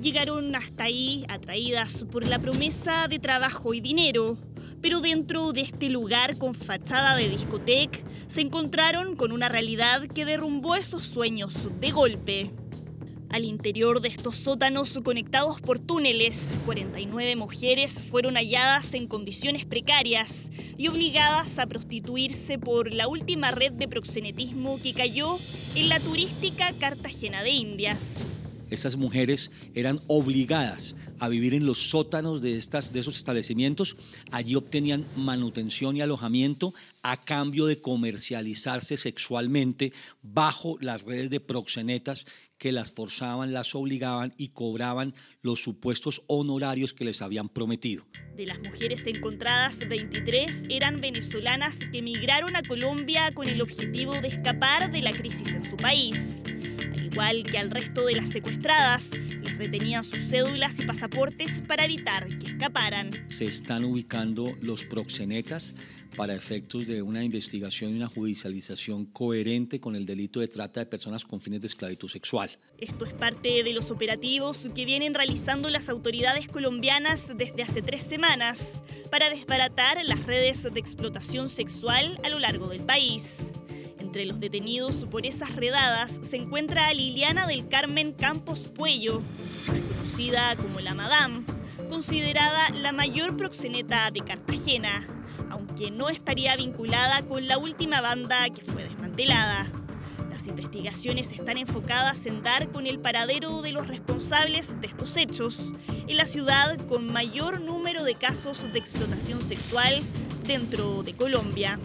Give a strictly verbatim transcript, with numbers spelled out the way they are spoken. Llegaron hasta ahí atraídas por la promesa de trabajo y dinero, pero dentro de este lugar con fachada de discoteca se encontraron con una realidad que derrumbó esos sueños de golpe. Al interior de estos sótanos conectados por túneles, cuarenta y nueve mujeres fueron halladas en condiciones precarias y obligadas a prostituirse por la última red de proxenetismo que cayó en la turística Cartagena de Indias. Estas mujeres eran obligadas a vivir en los sótanos de, estas, de esos establecimientos. Allí obtenían manutención y alojamiento a cambio de comercializarse sexualmente bajo las redes de proxenetas que las forzaban, las obligaban y cobraban los supuestos honorarios que les habían prometido. De las mujeres encontradas, veintitrés eran venezolanas que emigraron a Colombia con el objetivo de escapar de la crisis en su país. Igual que al resto de las secuestradas, les retenían sus cédulas y pasaportes para evitar que escaparan. Se están ubicando los proxenetas para efectos de una investigación y una judicialización coherente con el delito de trata de personas con fines de esclavitud sexual. Esto es parte de los operativos que vienen realizando las autoridades colombianas desde hace tres semanas para desbaratar las redes de explotación sexual a lo largo del país. Entre los detenidos por esas redadas se encuentra Liliana del Carmen Campos Puello, conocida como la Madame, considerada la mayor proxeneta de Cartagena, aunque no estaría vinculada con la última banda que fue desmantelada. Las investigaciones están enfocadas en dar con el paradero de los responsables de estos hechos en la ciudad con mayor número de casos de explotación sexual dentro de Colombia.